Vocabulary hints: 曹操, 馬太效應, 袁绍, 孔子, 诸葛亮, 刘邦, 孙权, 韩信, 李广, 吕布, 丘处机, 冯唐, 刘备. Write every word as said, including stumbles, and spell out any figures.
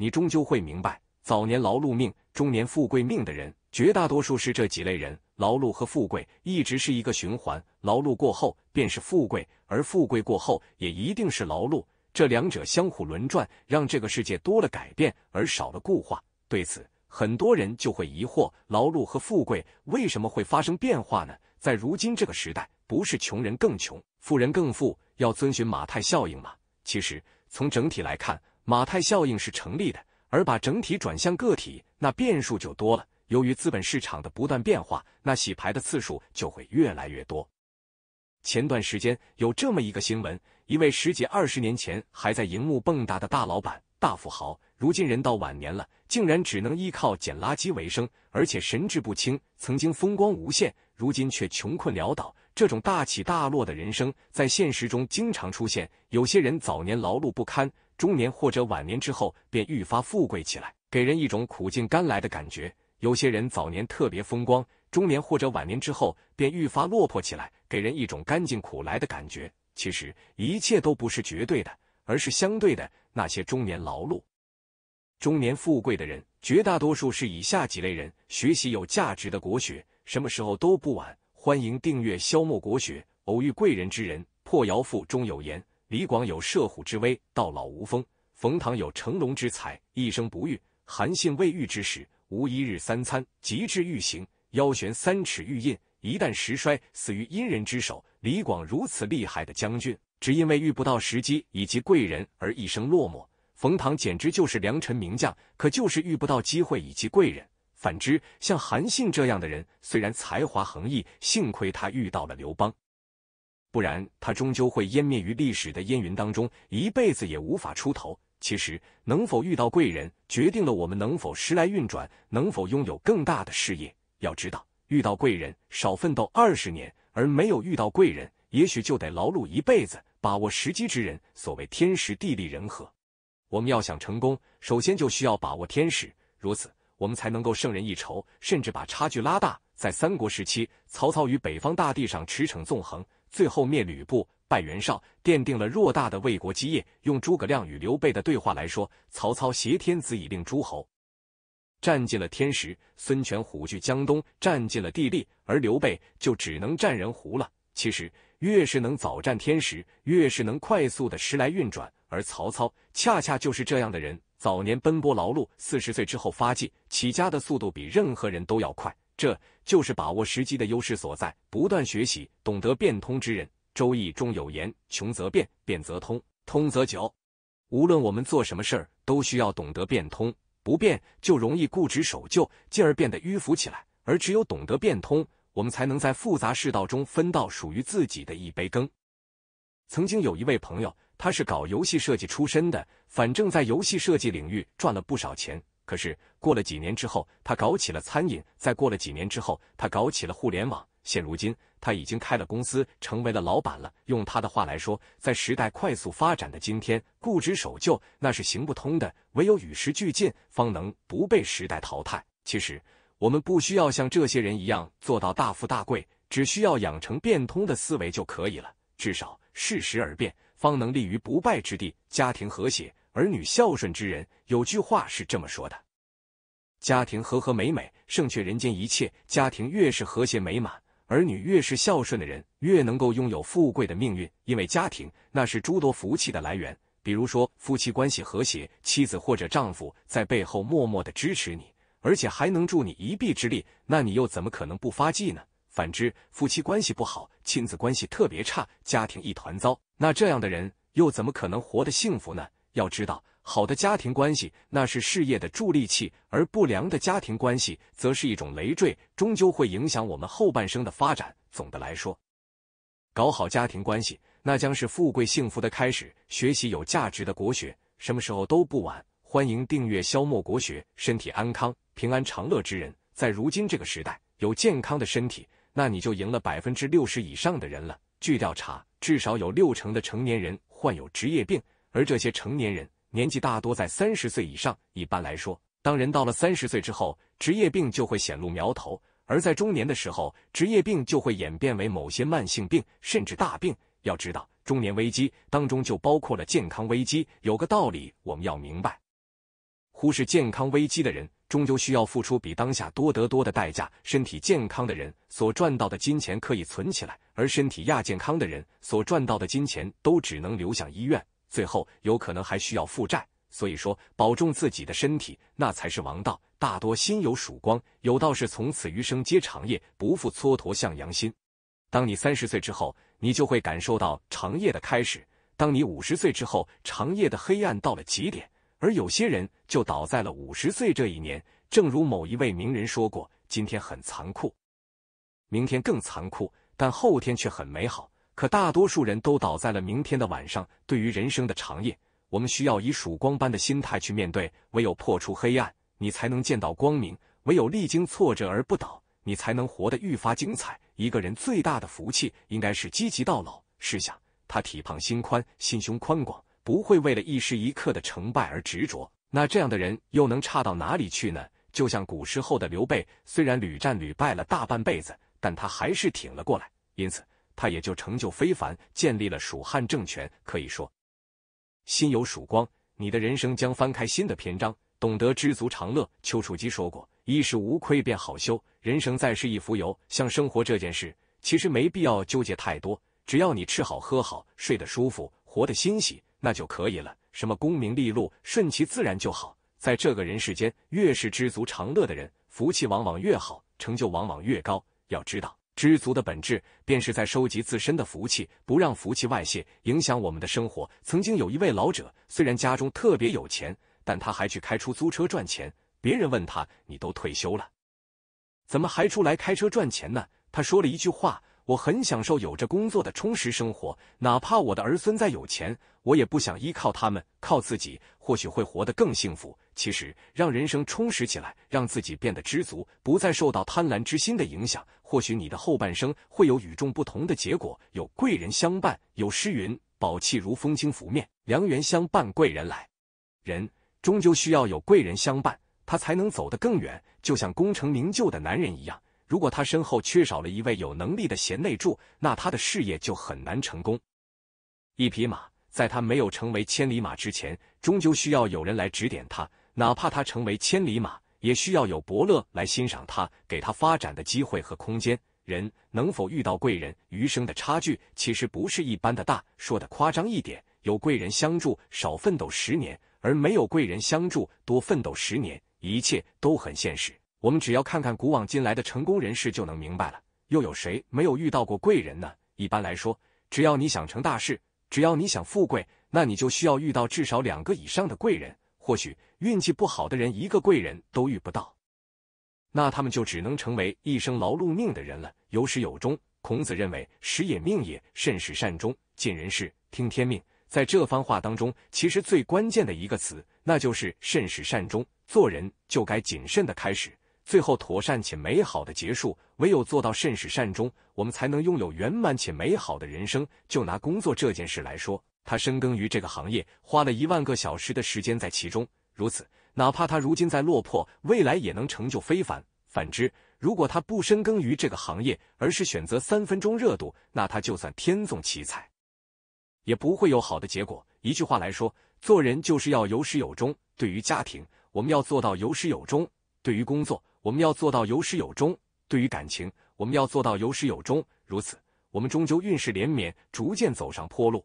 你终究会明白，早年劳碌命、中年富贵命的人，绝大多数是这几类人。劳碌和富贵一直是一个循环，劳碌过后便是富贵，而富贵过后也一定是劳碌，这两者相互轮转，让这个世界多了改变，而少了固化。对此，很多人就会疑惑，劳碌和富贵为什么会发生变化呢？在如今这个时代，不是穷人更穷，富人更富，要遵循马太效应嘛。其实，从整体来看，马太效应是成立的，而把整体转向个体，那变数就多了。由于资本市场的不断变化，那洗牌的次数就会越来越多。前段时间有这么一个新闻，一位十几二十年前还在荧幕蹦跶的大老板、大富豪，如今人到晚年了，竟然只能依靠捡垃圾为生，而且神志不清。曾经风光无限，如今却穷困潦倒。这种大起大落的人生，在现实中经常出现。有些人早年劳碌不堪，中年或者晚年之后便愈发富贵起来，给人一种苦尽甘来的感觉。有些人早年特别风光，中年或者晚年之后便愈发落魄起来，给人一种甘尽苦来的感觉。其实一切都不是绝对的，而是相对的。那些中年劳碌、中年富贵的人，绝大多数是以下几类人。学习有价值的国学，什么时候都不晚。欢迎订阅消磨国学，偶遇贵人之人。破窑赋中有言，李广有射虎之威，到老无风；冯唐有乘龙之才，一生不遇；韩信未遇之时，无一日三餐，及至欲行，腰悬三尺玉印，一旦时衰，死于殷人之手。李广如此厉害的将军，只因为遇不到时机以及贵人而一生落寞。冯唐简直就是良臣名将，可就是遇不到机会以及贵人。反之，像韩信这样的人，虽然才华横溢，幸亏他遇到了刘邦，不然他终究会湮灭于历史的烟云当中，一辈子也无法出头。其实，能否遇到贵人，决定了我们能否时来运转，能否拥有更大的事业。要知道，遇到贵人，少奋斗二十年；而没有遇到贵人，也许就得劳碌一辈子。把握时机之人，所谓天时地利人和。我们要想成功，首先就需要把握天时，如此，我们才能够胜人一筹，甚至把差距拉大。在三国时期，曹操于北方大地上驰骋纵横，最后灭吕布，败袁绍，奠定了偌大的魏国基业。用诸葛亮与刘备的对话来说，曹操挟天子以令诸侯，占尽了天时；孙权虎踞江东，占尽了地利；而刘备就只能占人湖了。其实，越是能早占天时，越是能快速的时来运转。而曹操恰恰就是这样的人，早年奔波劳碌，四十岁之后发迹，起家的速度比任何人都要快。这就是把握时机的优势所在。不断学习，懂得变通之人。周易中有言，穷则变，变则通，通则久。无论我们做什么事儿，都需要懂得变通，不变就容易固执守旧，进而变得迂腐起来。而只有懂得变通，我们才能在复杂世道中分到属于自己的一杯羹。曾经有一位朋友，他是搞游戏设计出身的，反正在游戏设计领域赚了不少钱。可是过了几年之后，他搞起了餐饮；再过了几年之后，他搞起了互联网。现如今，他已经开了公司，成为了老板了。用他的话来说，在时代快速发展的今天，固执守旧那是行不通的，唯有与时俱进，方能不被时代淘汰。其实，我们不需要像这些人一样做到大富大贵，只需要养成变通的思维就可以了。至少适时而变，方能立于不败之地。家庭和谐、儿女孝顺之人，有句话是这么说的：家庭和和美美，胜却人间一切。家庭越是和谐美满，儿女越是孝顺的人，越能够拥有富贵的命运。因为家庭那是诸多福气的来源，比如说夫妻关系和谐，妻子或者丈夫在背后默默的支持你，而且还能助你一臂之力，那你又怎么可能不发迹呢？反之，夫妻关系不好，亲子关系特别差，家庭一团糟，那这样的人又怎么可能活得幸福呢？要知道，好的家庭关系那是事业的助力器，而不良的家庭关系则是一种累赘，终究会影响我们后半生的发展。总的来说，搞好家庭关系，那将是富贵幸福的开始。学习有价值的国学，什么时候都不晚。欢迎订阅消磨国学。身体安康、平安长乐之人，在如今这个时代，有健康的身体，那你就赢了 百分之六十 以上的人了。据调查，至少有六成的成年人患有职业病，而这些成年人年纪大多在三十岁以上。一般来说，当人到了三十岁之后，职业病就会显露苗头，而在中年的时候，职业病就会演变为某些慢性病，甚至大病。要知道，中年危机当中就包括了健康危机。有个道理我们要明白，忽视健康危机的人，终究需要付出比当下多得多的代价。身体健康的人所赚到的金钱可以存起来，而身体亚健康的人所赚到的金钱都只能流向医院，最后有可能还需要负债。所以说，保重自己的身体，那才是王道。大多心有曙光，有道是从此余生皆长夜，不负蹉跎向阳心。当你三十岁之后，你就会感受到长夜的开始；当你五十岁之后，长夜的黑暗到了极点。而有些人就倒在了五十岁这一年。正如某一位名人说过：“今天很残酷，明天更残酷，但后天却很美好。”可大多数人都倒在了明天的晚上。对于人生的长夜，我们需要以曙光般的心态去面对。唯有破除黑暗，你才能见到光明；唯有历经挫折而不倒，你才能活得愈发精彩。一个人最大的福气，应该是积极到老。试想，他体胖心宽，心胸宽广，不会为了一时一刻的成败而执着，那这样的人又能差到哪里去呢？就像古时候的刘备，虽然屡战屡败了大半辈子，但他还是挺了过来，因此他也就成就非凡，建立了蜀汉政权。可以说，心有曙光，你的人生将翻开新的篇章，懂得知足常乐。丘处机说过：“衣食无亏便好修，人生在世亦浮游。”像生活这件事，其实没必要纠结太多，只要你吃好喝好，睡得舒服，活得欣喜，那就可以了。什么功名利禄，顺其自然就好。在这个人世间，越是知足常乐的人，福气往往越好，成就往往越高。要知道，知足的本质便是在收集自身的福气，不让福气外泄，影响我们的生活。曾经有一位老者，虽然家中特别有钱，但他还去开出租车赚钱。别人问他：“你都退休了，怎么还出来开车赚钱呢？”他说了一句话：“我很享受有着工作的充实生活，哪怕我的儿孙再有钱，我也不想依靠他们，靠自己或许会活得更幸福。”其实，让人生充实起来，让自己变得知足，不再受到贪婪之心的影响，或许你的后半生会有与众不同的结果。有贵人相伴，有诗云：“宝气如风轻拂面，良缘相伴贵人来。”人终究需要有贵人相伴，他才能走得更远。就像功成名就的男人一样。如果他身后缺少了一位有能力的贤内助，那他的事业就很难成功。一匹马在他没有成为千里马之前，终究需要有人来指点他，哪怕他成为千里马，也需要有伯乐来欣赏他，给他发展的机会和空间。人能否遇到贵人，余生的差距其实不是一般的大。说的夸张一点，有贵人相助，少奋斗十年；而没有贵人相助，多奋斗十年。一切都很现实。我们只要看看古往今来的成功人士就能明白了，又有谁没有遇到过贵人呢？一般来说，只要你想成大事，只要你想富贵，那你就需要遇到至少两个以上的贵人。或许运气不好的人一个贵人都遇不到，那他们就只能成为一生劳碌命的人了。有始有终，孔子认为时也命也，慎始善终，尽人事，听天命。在这番话当中，其实最关键的一个词，那就是慎始善终。做人就该谨慎的开始，最后妥善且美好的结束。唯有做到慎始善终，我们才能拥有圆满且美好的人生。就拿工作这件事来说，他深耕于这个行业，花了一万个小时的时间在其中。如此，哪怕他如今在落魄，未来也能成就非凡。反之，如果他不深耕于这个行业，而是选择三分钟热度，那他就算天纵奇才，也不会有好的结果。一句话来说，做人就是要有始有终。对于家庭，我们要做到有始有终；对于工作，我们要做到有始有终；对于感情，我们要做到有始有终。如此，我们终究运势连绵，逐渐走上坡路。